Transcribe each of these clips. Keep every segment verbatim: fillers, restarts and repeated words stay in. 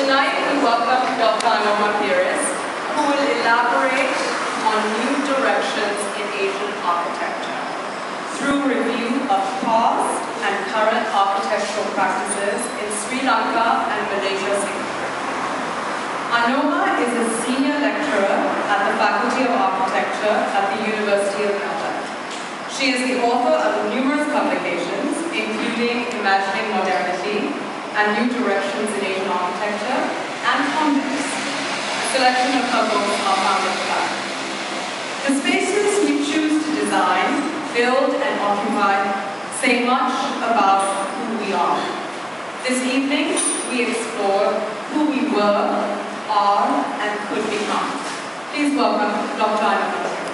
Tonight we welcome Doctor Anoma Pieris, who will elaborate on new directions in Asian architecture through review of past and current architectural practices in Sri Lanka and Malaysia, Singapore. Anoma is a senior lecturer at the Faculty of Architecture at the University of Melbourne. She is the author of numerous publications, including Imagining Modernity and New Directions in Asian Architecture and Convex. A selection of her books are found at the back. The spaces we choose to design, build and occupy say much about who we are. This evening we explore who we were, are and could become. Please welcome Doctor Anoma Pieris.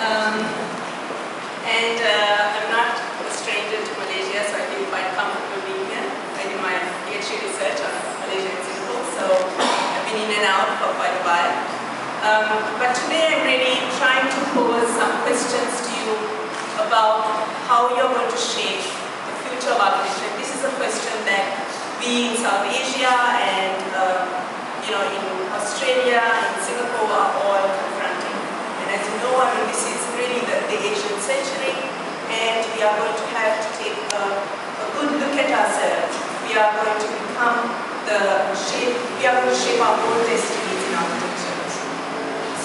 Um, and uh, I'm not a stranger to Malaysia, so I feel quite comfortable being here. I did my PhD research on Malaysia and Singapore, so I've been in and out for quite a while. Um, but today I'm really trying to pose some questions to you about how you're going to shape the future of architecture. This is a question that we in South Asia and uh, you know, in Australia and Singapore are all confronting. As you know, I mean, this is really the, the Asian century, and we are going to have to take a, a good look at ourselves. We are going to become the shape, we are going to shape our own destinies in architecture.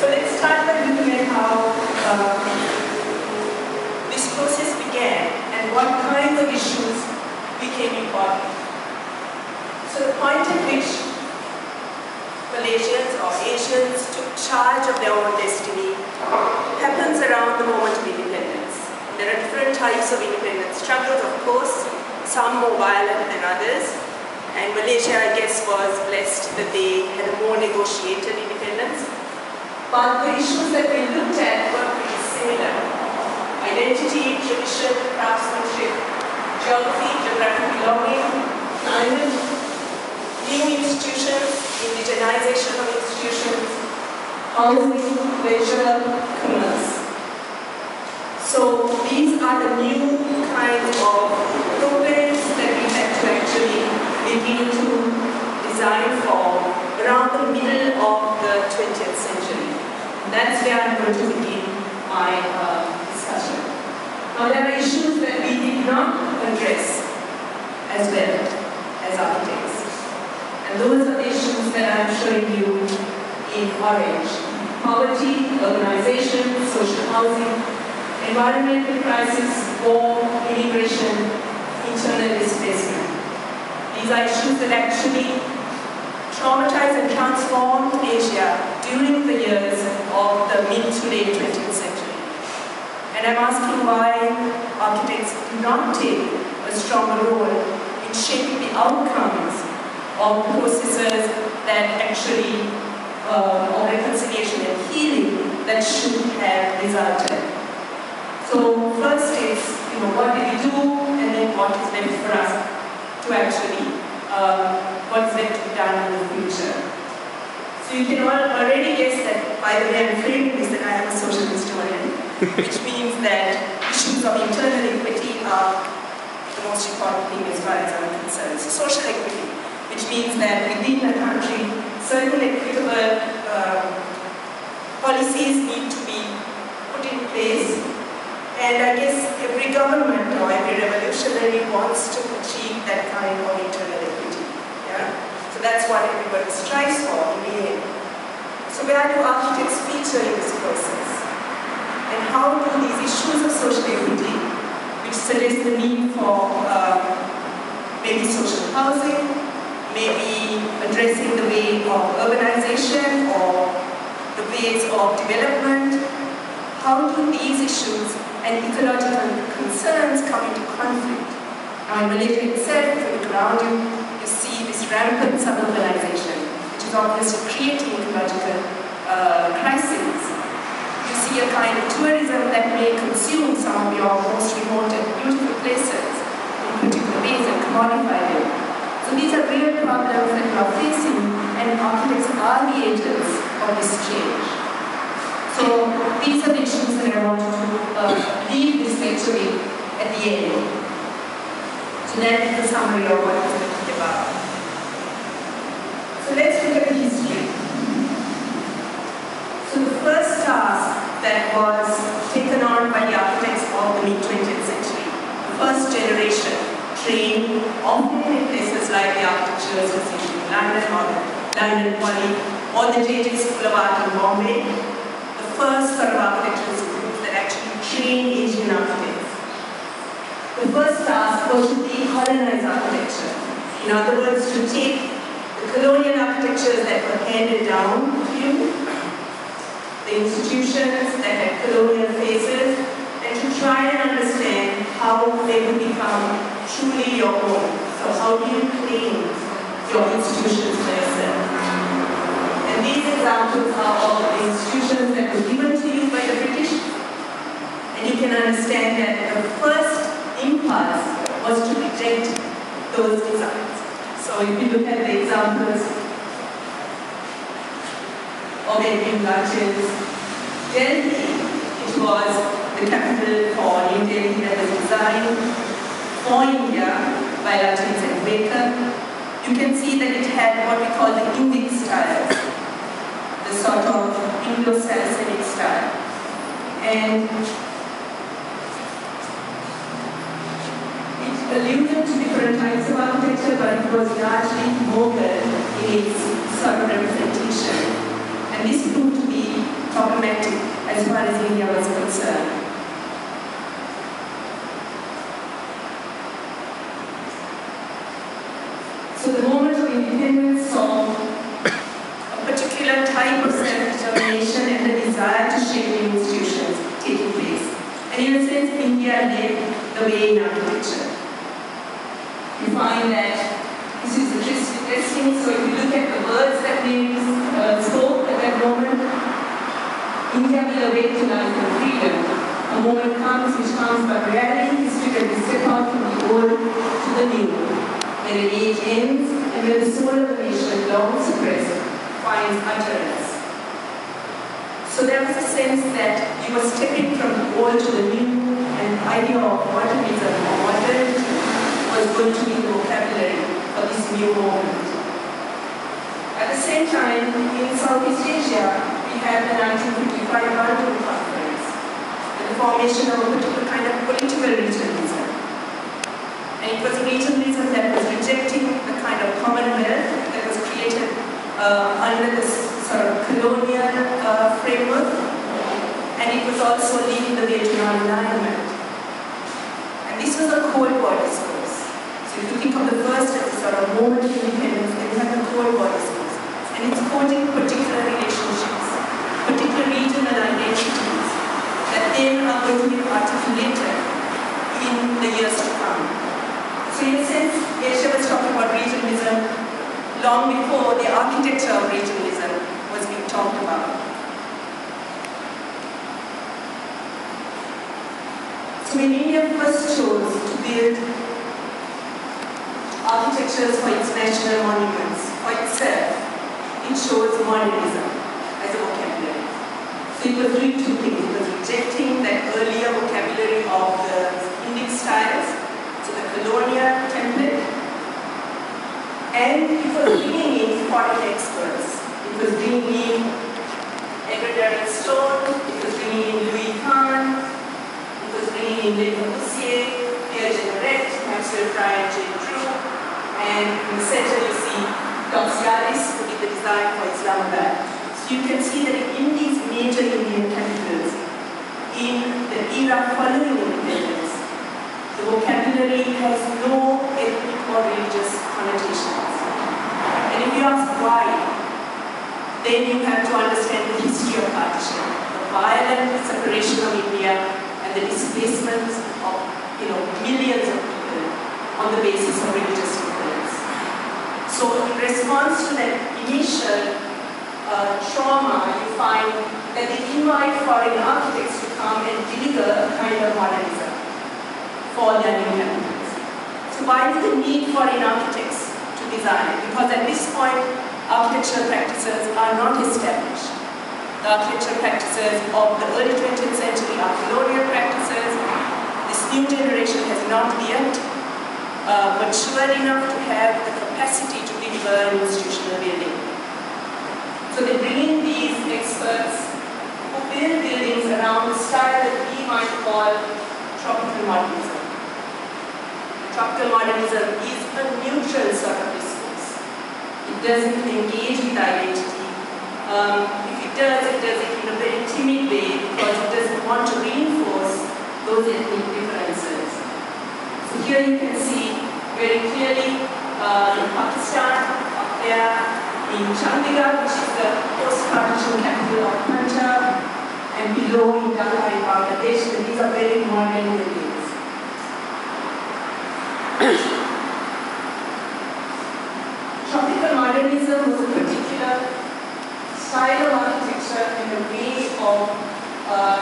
So let's start by looking at how uh, this process began and what kinds of issues became important. So the point at which Malaysians or Asians took charge of their own destiny happens around the moment of independence. There are different types of independence struggles, of course, some more violent than others. And Malaysia, I guess, was blessed that they had a more negotiated independence. But the issues that we looked at were pretty similar. Identity, tradition, craftsmanship, geography, geographic belonging, climate, new institutions, indigenization of institutions, housing, leisure, commerce. So these are the new kind of problems that we had to actually begin to design for around the middle of the twentieth century. That's where I'm going to begin my uh, discussion. Now there are issues that we did not address as well as architects. And those are the issues that I'm showing you in orange. Poverty, urbanization, social housing, environmental crisis, war, immigration, internal displacement. These are issues that actually traumatized and transformed Asia during the years of the mid to late twentieth century. And I'm asking why architects do not take a stronger role in shaping the outcomes of processes that actually Uh, or reconciliation and healing that should have resulted. So first is, you know, what did we do, and then what is left for us to actually, uh, what is left to be done in the future. So you can all already guess that by the way I'm framing this, that I am a social historian, which means that issues of internal equity are the most important thing as far as I'm concerned. So social equity, which means that within a country, certain equitable uh, policies need to be put in place, and I guess every government or every revolutionary wants to achieve that kind of internal equity. Yeah? So that's what everybody strives for in the end. So where do architects feature in this process? And how do these issues of social equity, which suggests the need for uh, maybe social housing, maybe addressing the way of urbanization or the ways of development, how do these issues and ecological concerns come into conflict? Now in Malaysia itself, if you look around you, you see this rampant suburbanization, which is obviously creating ecological uh, crises. You see a kind of tourism that may consume some of your most remote and beautiful places in particular ways and commodify them. So these are real problems that we are facing, and architects are the agents of this change. So these are the issues that I want to uh, history at the end. So that is the summary of what we're talking about. So let's look at the history. So the first task that was taken on by the architects of the mid twentieth century, the first generation trained often in places like the Architecture Association in London or the London Poly or the J J School of Art in Bombay, the first sort of architectural schools that actually trained Asian architects. The first task was to decolonize architecture. In other words, to take the colonial architectures that were handed down to you, the institutions that had colonial faces, and to try and understand how they would become truly your own. So how do you claim your institutions for yourself? And these examples are all the institutions that were given to you by the British. And you can understand that the first impulse was to reject those designs. So if you look at the examples of Indian lunches, Delhi, it was the capital for New Delhi that was designed for India by Lutyens and Baker. You can see that it had what we call the Indic style, the sort of Indo-Saracenic style. And it alluded to different types of architecture, but it was largely Mughal in its sort of representation. And this proved to be problematic as far as India was concerned. So the moment of independence saw a particular type of self-determination and the desire to shape new institutions taking place. And in a sense, India led the way in architecture. You find that this is interesting, so if you look at the words that we uh, spoke at that moment, India will awake to life and freedom. A moment comes which comes by reality, history that we step out from the old to the new, where the age ends and where the soul of the nation, long suppressed, finds utterance. So there was a sense that you were stepping from the old to the new, and the idea of modernism or modernity was going to be the vocabulary of this new moment. At the same time, in Southeast Asia, we had the nineteen fifty-five Bandung Conference and the formation of a particular kind of political regionalism. And it was regionalism that was rejecting the kind of commonwealth that was created uh, under this sort of colonial uh, framework, and it was also leading the way to non-alignment. And this was a Cold War discourse. If you think of the first as a sort of moment of independence, then you have the Cold War discourse. And it's quoting particular relationships, particular regional identities that then are going to be articulated in the years to come. So in a sense, Asia was talking about regionalism long before the architecture of regionalism was being talked about. So when India first chose to build architectures for its national monuments, for itself, it shows modernism as a vocabulary. So it was doing two things. It was rejecting that earlier vocabulary of the Indic styles, so the colonial template, and it was bringing in foreign experts. It was bringing in Edward Derrick Stone, it was bringing in Louis Kahn, it was bringing in Le Corbusier, Pierre Jeanneret, Maxwell Fry, and Jane Drew. And in the center you see Doctor Pieris, who did the design for Islamabad. So you can see that in these major Indian capitals, in the era following independence, the vocabulary has no ethnic or religious connotations. And if you ask why, then you have to understand the history of partition, the violent separation of India and the displacement of you know millions of people on the basis of religious. So in response to that initial uh, trauma, you find that they invite foreign architects to come and deliver a kind of modernism for their new capitals. So why do they need foreign architects to design? Because at this point, architectural practices are not established. The architectural practices of the early twentieth century are colonial practices. This not yet uh, mature enough to have the capacity to deliver an institutional building. So they bring in these experts who build buildings around the style that we might call tropical modernism. Tropical modernism is a neutral sort of discourse. It doesn't engage with identity. Um, if it does, it does it in a very timid way because it doesn't want to reinforce those ethnic differences. So here you can see very clearly uh, in Pakistan, up there, in Chandigarh, which is the post-partition capital of Punjab, and below in Dhaka in Bangladesh, and these are very modern buildings. Tropical modernism was a particular style of architecture and a way of uh,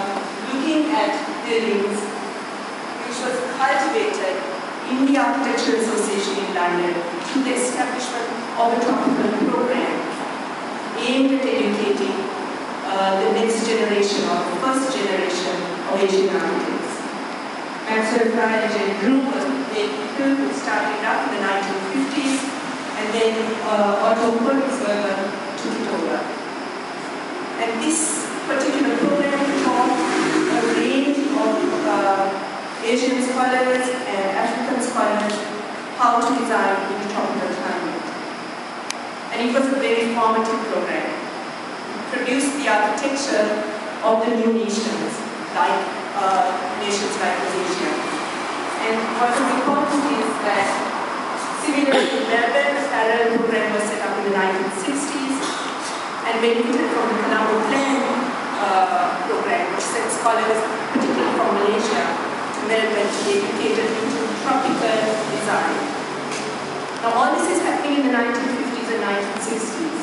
looking at buildings which was cultivated in the Architecture Association in London through the establishment of a tropical program aimed at educating Uh, the next generation or the first generation of Asian architects. Maxwell Pride and Gruber, they started up in the nineteen fifties, and then uh, Otto Koenigsberger took it over. And this particular program taught a range of uh, Asian scholars and African scholars how to design in the tropical climate. And it was a very formative program. Produced the architecture of the new nations, like uh, nations like Malaysia. And what is important is that similarly in Melbourne, the parallel program was set up in the nineteen sixties and benefited from the Colombo Plan uh, program, which sent scholars, particularly from Malaysia, to Melbourne to be educated into tropical design. Now all this is happening in the nineteen fifties and nineteen sixties.